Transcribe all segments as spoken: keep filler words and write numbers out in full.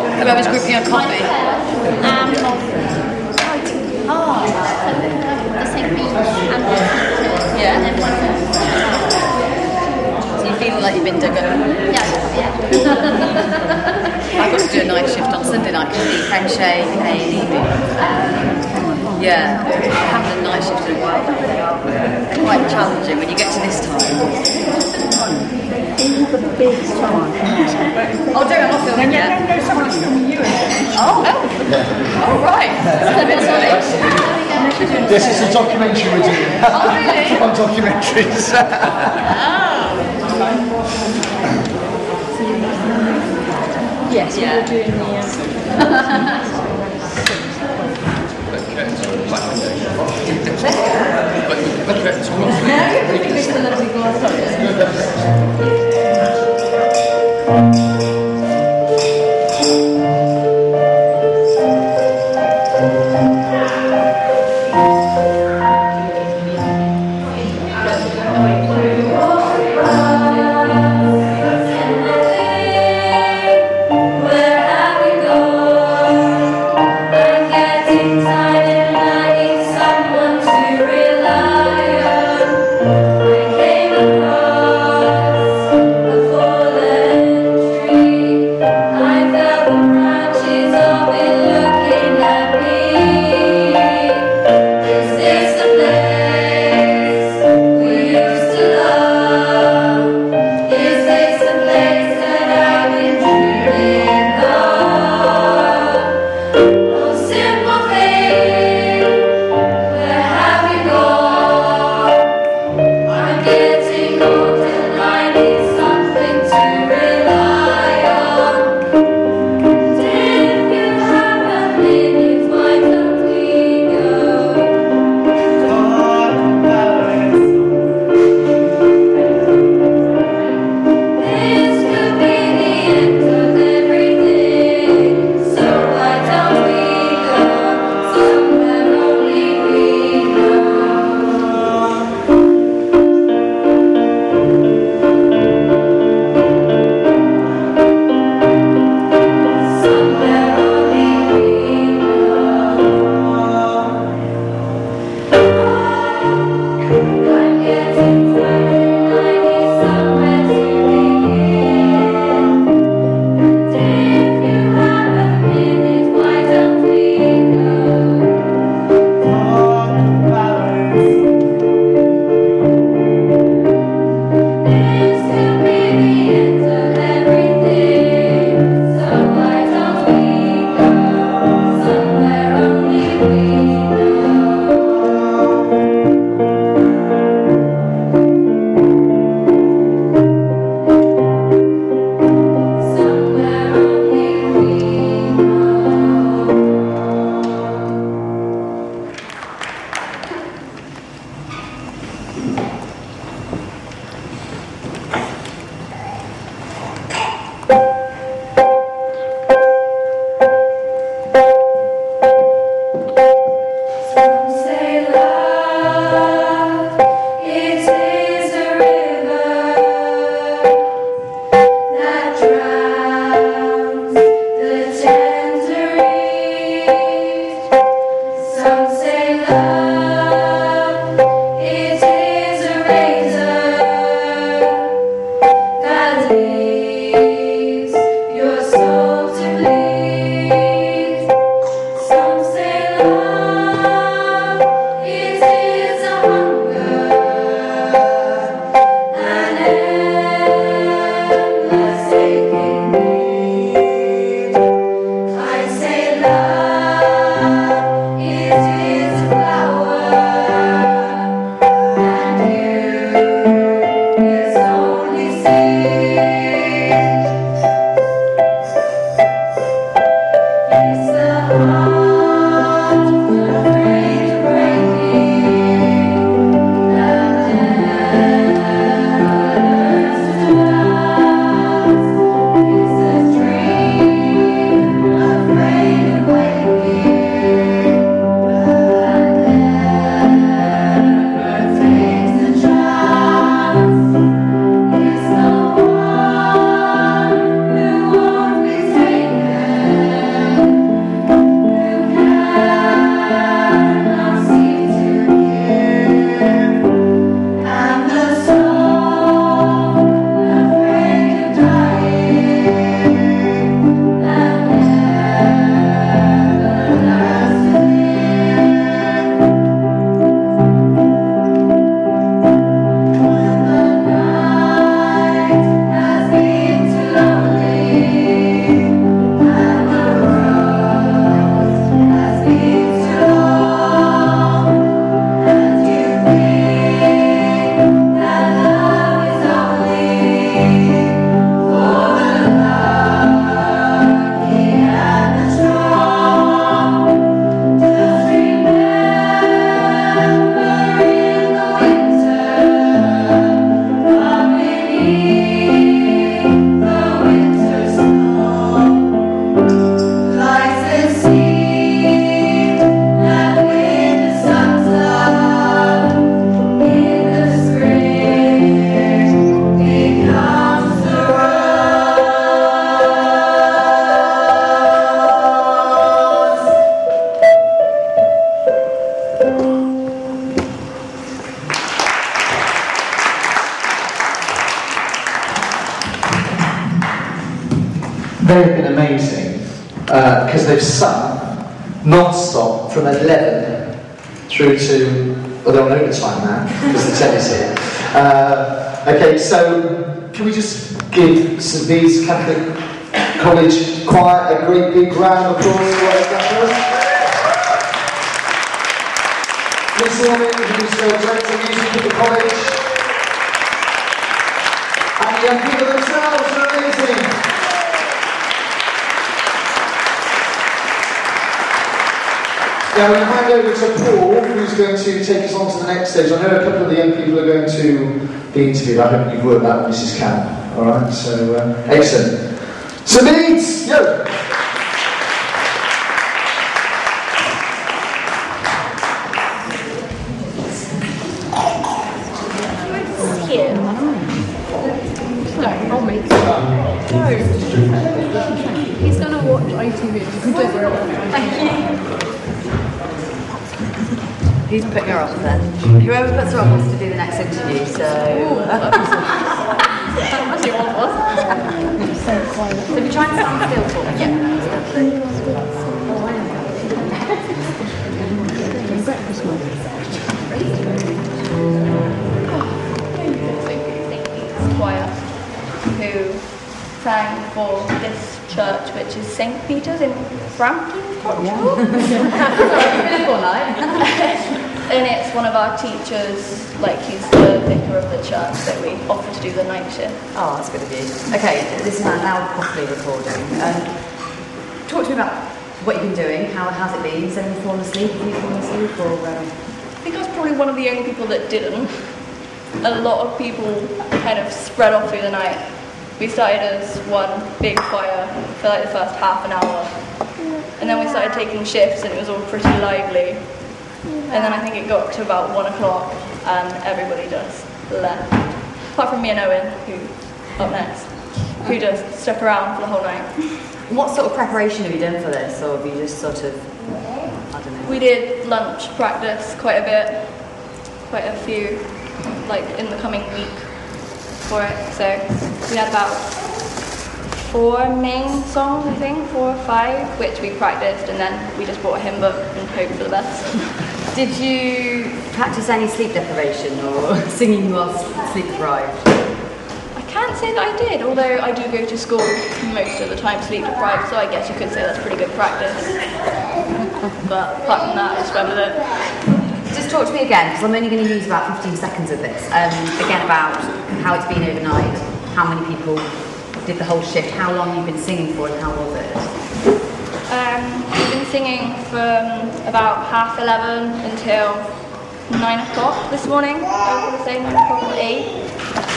who I was grouping on coffee. Um, oh, the Saint Peter's. Yeah. So you feel like you've been to go? Yeah, yeah. I got to do a night shift on Sunday night because the French A and E. Yeah, I haven't done night shift in a while. Quite challenging when you get to this time. Oh, don't I'm not filming yet. No, someone's filming you. Oh, oh, right. This is a documentary we're doing. Oh, really? On documentaries. Oh. Yes, yeah. We're doing the. Uh, Thank you. amazing because uh, they've sung non-stop from eleven through to, well, they're on overtime now because the tennis here. Uh, okay, so can we just give Saint Peter's Catholic College Choir a great big round of applause for what that was? Miss Owen, who's uh, directing music at the college, and the young people themselves are amazing. Now we're going to hand over to Paul, who's going to take us on to the next stage. I know a couple of the young people are going to be interviewed. I hope you've worked that with Missus Camp. All right, so uh, excellent. So Leeds, yo! He's going to watch I T V. He's putting her off then. Whoever puts her off wants to do the next interview, so... That's what you want, was. So if you try and sound still for me, yeah. Choir, who sang for this church, which is Saint Peter's in Frampton. And it's one of our teachers, like he's the vicar of the church, that we offered to do the night shift. Oh, that's good of you. Okay, this is now properly recording. Um, talk to me about what you've been doing, how how's it been? Has anyone fallen asleep? Have you fallen asleep? Or, um... I think I was probably one of the only people that didn't. A lot of people kind of spread off through the night. We started as one big choir for like the first half an hour. And then we started taking shifts and it was all pretty lively. And then I think it got to about one o'clock and everybody just left. Apart from me and Owen, who up next, who just stuck around for the whole night. What sort of preparation have you done for this? Or have you just sort of, I don't know. We did lunch practice quite a bit, quite a few, like in the coming week for it. So we had about four main songs, I think, four or five, which we practiced, and then we just bought a hymn book and hoped for the best. Did you practice any sleep deprivation or singing whilst sleep deprived? I can't say that I did, although I do go to school most of the time sleep deprived, so I guess you could say that's pretty good practice. But apart from that, I just went with it. Just talk to me again, because I'm only going to use about fifteen seconds of this. Um, again, about how it's been overnight, how many people did the whole shift, how long you've been singing for and how was it? Um, we've been singing from about half eleven until nine o'clock this morning. I was going to say nine o'clock or eight.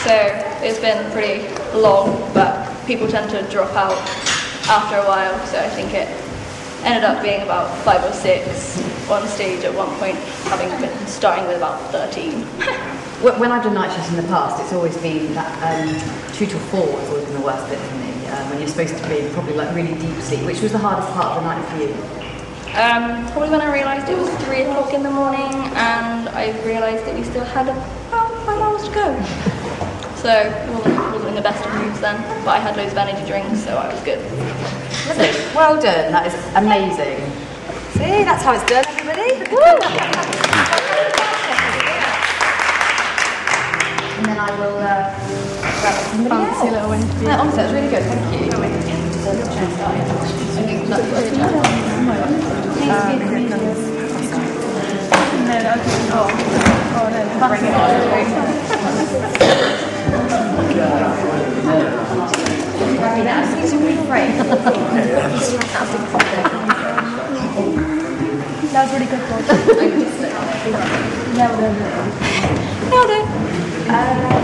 So it's been pretty long, but people tend to drop out after a while, so I think it ended up being about five or six on stage at one point, having been starting with about thirteen. When I've done night shifts in the past, it's always been that um, two to four has always been the worst bit for me, um, when you're supposed to be probably like really deep sleep. Which was the hardest part of the night for you? Um, probably when I realised it was three o'clock in the morning and I realised that we still had about five hours to go. So it wasn't, wasn't in the best of moods then, but I had loads of energy drinks, so I was good. So, well done, that is amazing. See, that's how it's done, everybody. Woo! And then I will uh, grab somebody else. No, honestly, that's really good, thank you. I think that's what it's That was really good. Well done. Um,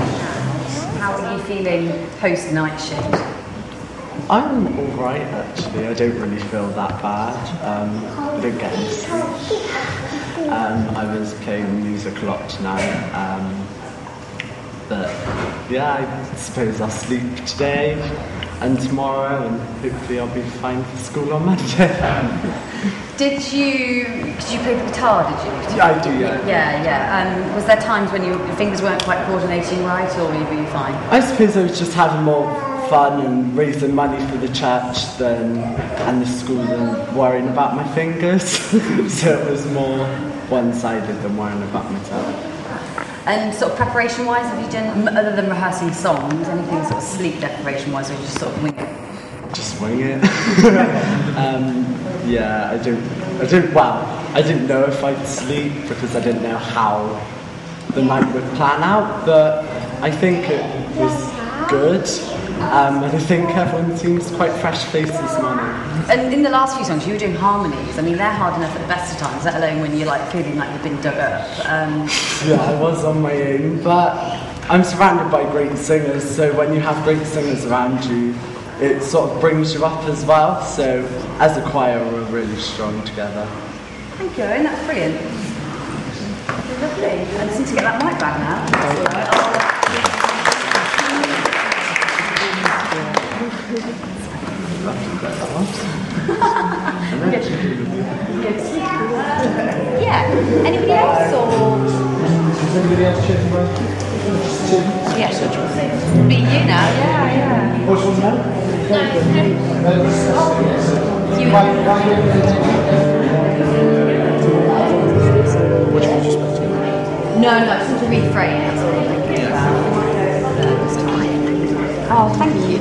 how are you feeling post night shift? I'm all right actually. I don't really feel that bad. Um, I don't get any sleep. Um, I was playing music a lot tonight, um, but yeah, I suppose I'll sleep today and tomorrow, and hopefully I'll be fine for school on Monday. Did you, did you play the guitar, did you? Did you? Yeah, I do, yeah. Yeah, yeah. Um, was there times when you, your fingers weren't quite coordinating right, or were you, were you fine? I suppose I was just having more fun and raising money for the church than and the school than worrying about my fingers. So it was more one-sided than worrying about myself. And sort of preparation-wise, have you done, other than rehearsing songs, anything sort of sleep deprivation-wise, or you just sort of wing it? Just wing it. um, yeah, I don't, I don't, well, I didn't know if I'd sleep because I didn't know how the night would plan out, but I think it was good. Um, and I think everyone seems quite fresh-faced this morning. And in the last few songs, you were doing harmonies. I mean, they're hard enough at the best of times, let alone when you're like feeling like you've been dug up. Um, yeah, I was on my own, but I'm surrounded by great singers, so when you have great singers around you, it sort of brings you up as well. So as a choir, we're really strong together. Thank you, Owen, that's brilliant. Lovely. I just need to get that mic back now. That's all right. Yeah. Anybody else or? Does anybody else check for us? Yeah. It'll be you now. Yeah, yeah. Which one's that? No, it's him. Oh. You. Which one's just better? No, no. It's just a reframe. That's all I'm thinking about. Oh, thank you.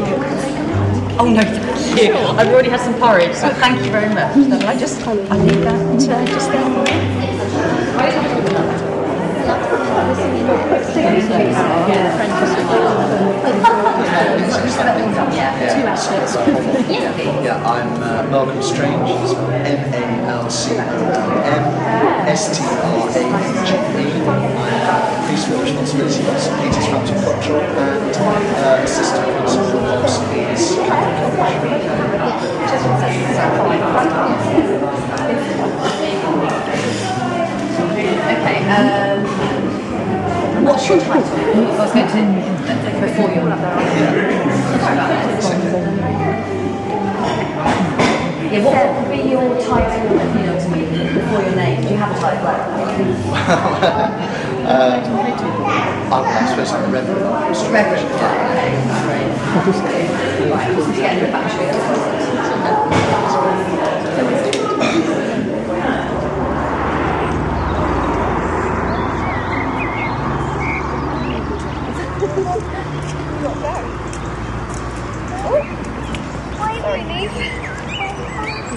Oh no, thank you. I've already had some porridge, so thank you very much. So I just, I need that. Should I just go? Yeah. Yeah, I'm uh, Malcolm Strange. M A L C O M S T R A N G E. I'm Principal Responsibility for Saint Peter's Church Cultural and uh, Assistant Principal of Saint Peter's College. Okay. Um, What's your title? I was going to take it for you. Yeah, what would be your title, you know, to me, before your name? Do you have a title? Well, I suppose I'm a Reverend. Reverend, yeah. Right, I'm just getting the battery.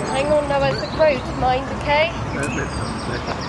Hang on, no, it's the road, mind, okay?